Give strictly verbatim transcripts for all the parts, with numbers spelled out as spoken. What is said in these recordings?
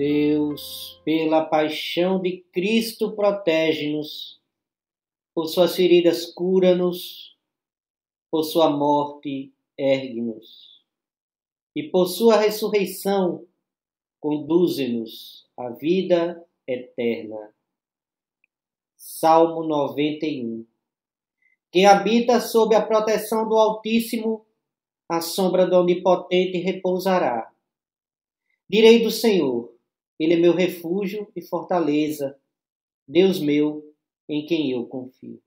Deus, pela paixão de Cristo, protege-nos. Por suas feridas, cura-nos. Por sua morte, ergue-nos. E por sua ressurreição, conduze-nos à vida eterna. Salmo noventa e um. Quem habita sob a proteção do Altíssimo, à sombra do Onipotente repousará. Direi do Senhor, Ele é meu refúgio e fortaleza, Deus meu, em quem eu confio.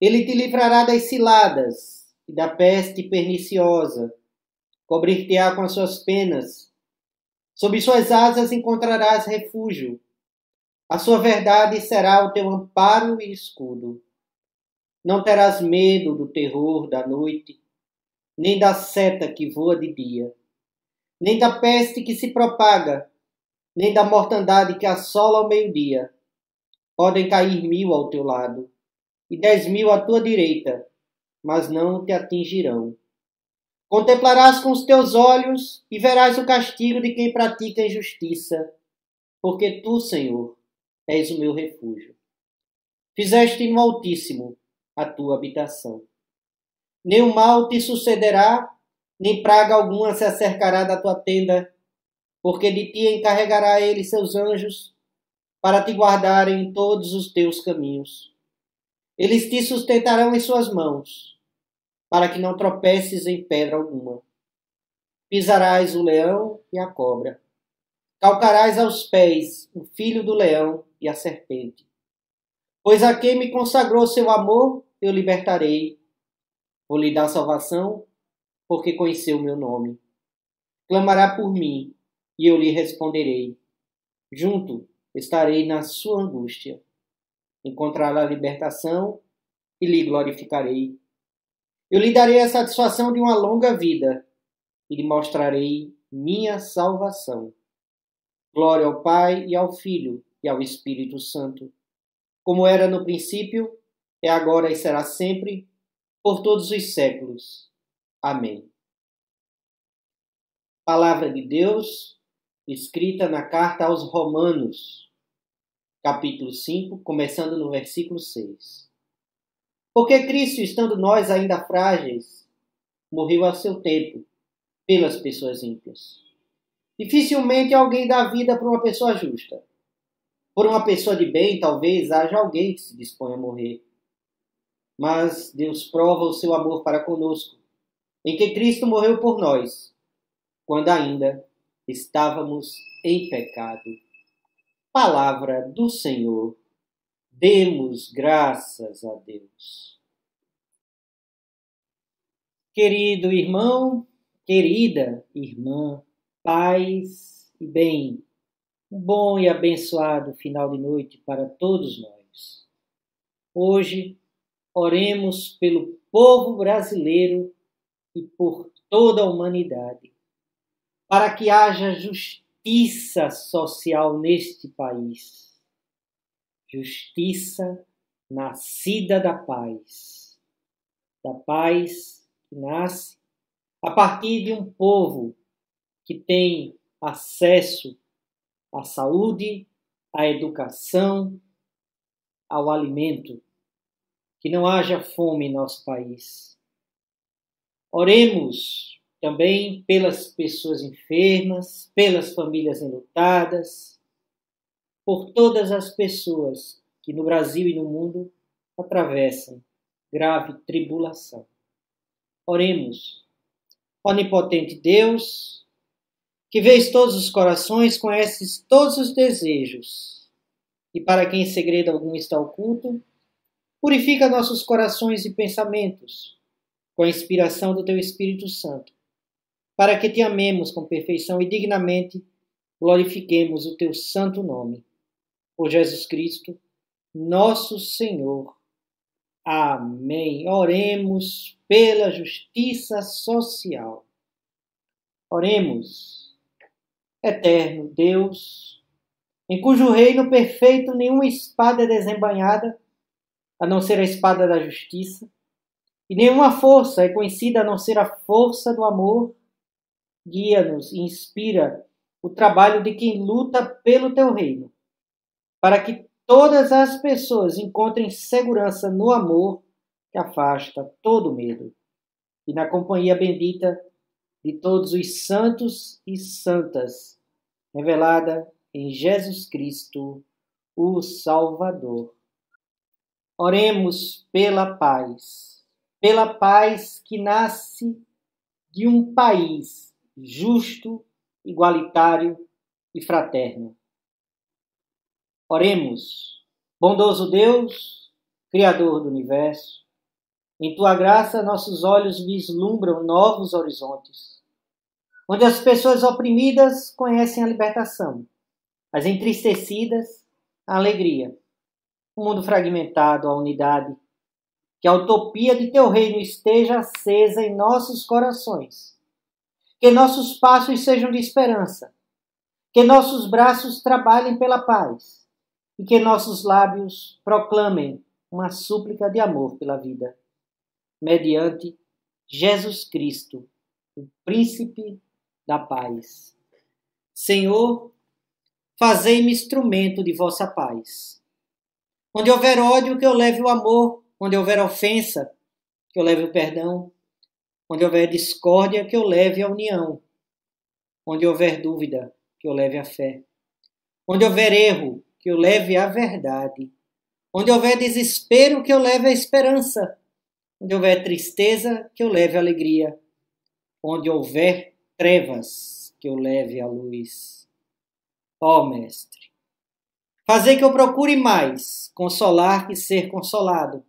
Ele te livrará das ciladas e da peste perniciosa, cobrir-te-á com as suas penas. Sob suas asas encontrarás refúgio. A sua verdade será o teu amparo e escudo. Não terás medo do terror da noite, nem da seta que voa de dia, nem da peste que se propaga, nem da mortandade que assola ao meio-dia. Podem cair mil ao teu lado, e dez mil à tua direita, mas não te atingirão. Contemplarás com os teus olhos e verás o castigo de quem pratica a injustiça, porque tu, Senhor, és o meu refúgio. Fizeste no Altíssimo a tua habitação. Nenhum mal te sucederá, nem praga alguma se acercará da tua tenda, porque de ti encarregará ele seus anjos, para te guardarem em todos os teus caminhos. Eles te sustentarão em suas mãos, para que não tropeces em pedra alguma. Pisarás o leão e a cobra. Calcarás aos pés o filho do leão e a serpente. Pois a quem me consagrou seu amor, eu libertarei. Vou lhe dar salvação, porque conheceu o meu nome. Clamará por mim, e eu lhe responderei. Junto estarei na sua angústia. Encontrará libertação, e lhe glorificarei. Eu lhe darei a satisfação de uma longa vida, e lhe mostrarei minha salvação. Glória ao Pai, e ao Filho, e ao Espírito Santo. Como era no princípio, é agora e será sempre, por todos os séculos. Amém. Palavra de Deus, escrita na carta aos Romanos, capítulo cinco, começando no versículo seis. Porque Cristo, estando nós ainda frágeis, morreu a seu tempo pelas pessoas ímpias. Dificilmente alguém dá vida por uma pessoa justa. Por uma pessoa de bem, talvez haja alguém que se disponha a morrer. Mas Deus prova o seu amor para conosco, em que Cristo morreu por nós, quando ainda estávamos em pecado. Palavra do Senhor. Demos graças a Deus. Querido irmão, querida irmã, paz e bem. Um bom e abençoado final de noite para todos nós. Hoje, oremos pelo povo brasileiro e por toda a humanidade, para que haja justiça social neste país. Justiça nascida da paz. Da paz que nasce a partir de um povo que tem acesso à saúde, à educação, ao alimento. Que não haja fome em nosso país. Oremos também pelas pessoas enfermas, pelas famílias enlutadas, por todas as pessoas que no Brasil e no mundo atravessam grave tribulação. Oremos. Onipotente Deus, que vês todos os corações, conheces todos os desejos, e para quem em segredo algum está oculto, purifica nossos corações e pensamentos com a inspiração do Teu Espírito Santo, para que Te amemos com perfeição e dignamente glorifiquemos o Teu santo nome. Por Jesus Cristo, nosso Senhor. Amém. Oremos pela justiça social. Oremos. Eterno Deus, em cujo reino perfeito nenhuma espada é desembainhada, a não ser a espada da justiça, e nenhuma força é conhecida a não ser a força do amor, guia-nos e inspira o trabalho de quem luta pelo teu reino, para que todas as pessoas encontrem segurança no amor que afasta todo medo e na companhia bendita de todos os santos e santas, revelada em Jesus Cristo, o Salvador. Oremos pela paz, pela paz que nasce de um país justo, igualitário e fraterno. Oremos, bondoso Deus, Criador do universo, em tua graça nossos olhos vislumbram novos horizontes, onde as pessoas oprimidas conhecem a libertação, as entristecidas a alegria, o mundo fragmentado a unidade, que a utopia de teu reino esteja acesa em nossos corações, que nossos passos sejam de esperança, que nossos braços trabalhem pela paz e que nossos lábios proclamem uma súplica de amor pela vida, mediante Jesus Cristo, o Príncipe da Paz. Senhor, fazei-me instrumento de vossa paz. Onde houver ódio, que eu leve o amor. Onde houver ofensa, que eu leve o perdão. Onde houver discórdia, que eu leve a união. Onde houver dúvida, que eu leve a fé. Onde houver erro, que eu leve a verdade. Onde houver desespero, que eu leve a esperança. Onde houver tristeza, que eu leve a alegria. Onde houver trevas, que eu leve a luz. Ó oh, Mestre, fazei que eu procure mais consolar que ser consolado,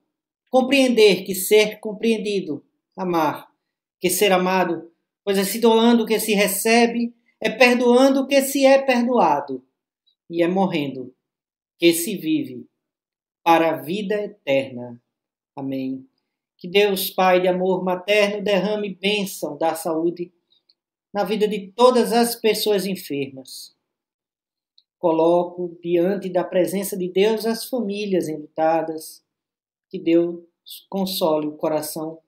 compreender que ser compreendido, amar que ser amado, pois é se doando que se recebe, é perdoando que se é perdoado, e é morrendo que se vive para a vida eterna. Amém. Que Deus, Pai de amor materno, derrame bênção da saúde na vida de todas as pessoas enfermas. Coloco diante da presença de Deus as famílias enlutadas, que Deus console o coração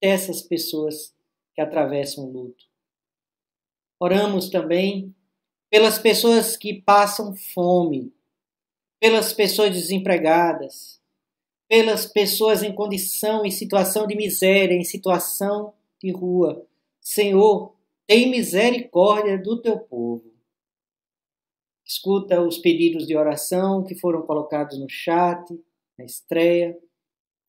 dessas pessoas que atravessam o luto. Oramos também pelas pessoas que passam fome, pelas pessoas desempregadas, pelas pessoas em condição, em situação de miséria, em situação de rua. Senhor, tem misericórdia do teu povo. Escuta os pedidos de oração que foram colocados no chat, na estreia,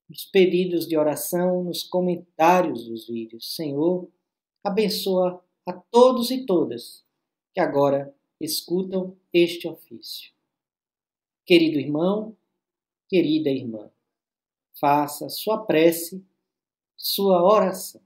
os pedidos de oração nos comentários dos vídeos. Senhor, abençoa a todos e todas que agora escutam este ofício. Querido irmão, querida irmã, faça sua prece, sua oração.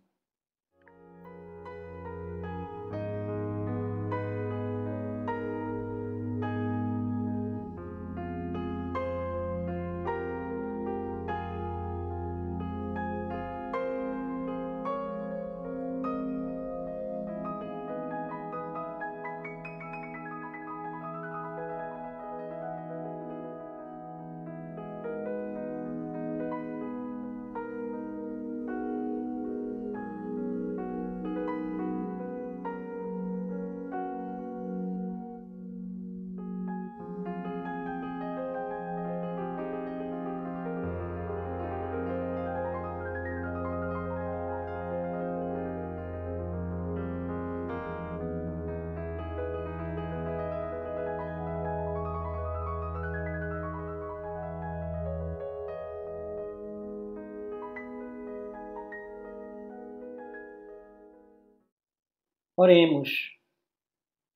Oremos.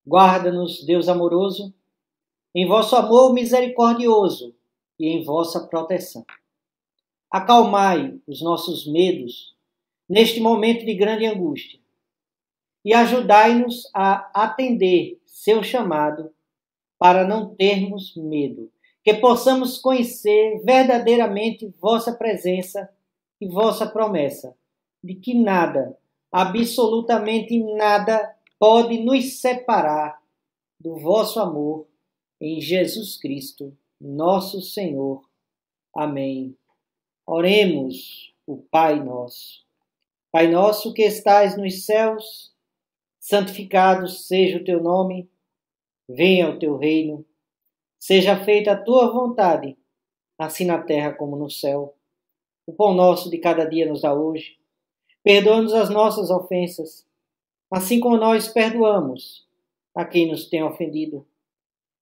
Guarda-nos, Deus amoroso, em vosso amor misericordioso e em vossa proteção. Acalmai os nossos medos neste momento de grande angústia e ajudai-nos a atender seu chamado para não termos medo, que possamos conhecer verdadeiramente vossa presença e vossa promessa de que nada, absolutamente nada pode nos separar do vosso amor em Jesus Cristo, nosso Senhor. Amém. Oremos o Pai nosso. Pai nosso que estais nos céus, santificado seja o teu nome. Venha o teu reino, seja feita a tua vontade, assim na terra como no céu. O pão nosso de cada dia nos dá hoje. Perdoa-nos as nossas ofensas, assim como nós perdoamos a quem nos tem ofendido.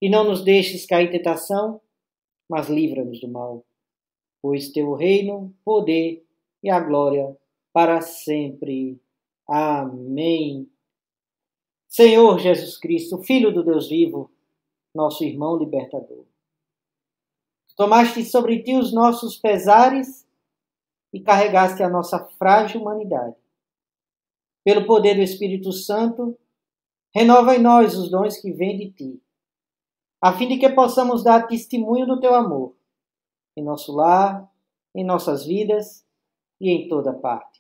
E não nos deixes cair em tentação, mas livra-nos do mal. Pois teu reino, poder e a glória para sempre. Amém. Senhor Jesus Cristo, Filho do Deus vivo, nosso irmão libertador, tomaste sobre ti os nossos pesares e carregaste a nossa frágil humanidade. Pelo poder do Espírito Santo, renova em nós os dons que vêm de ti, a fim de que possamos dar testemunho do teu amor, em nosso lar, em nossas vidas e em toda parte.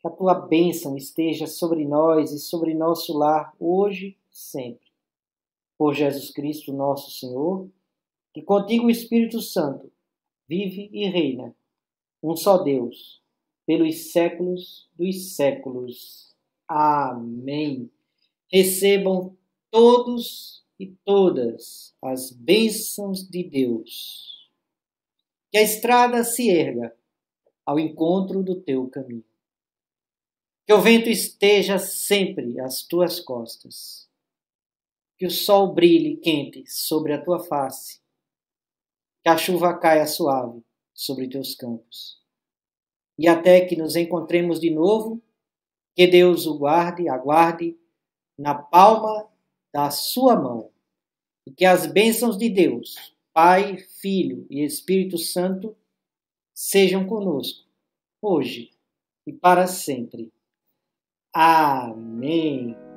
Que a tua bênção esteja sobre nós e sobre nosso lar, hoje e sempre. Por Jesus Cristo, nosso Senhor, que contigo o Espírito Santo vive e reina, um só Deus, pelos séculos dos séculos. Amém. Recebam todos e todas as bênçãos de Deus. Que a estrada se erga ao encontro do teu caminho. Que o vento esteja sempre às tuas costas. Que o sol brilhe quente sobre a tua face. Que a chuva caia suave sobre teus campos. E até que nos encontremos de novo, que Deus o guarde, aguarde na palma da sua mão. E que as bênçãos de Deus, Pai, Filho e Espírito Santo, sejam conosco, hoje e para sempre. Amém.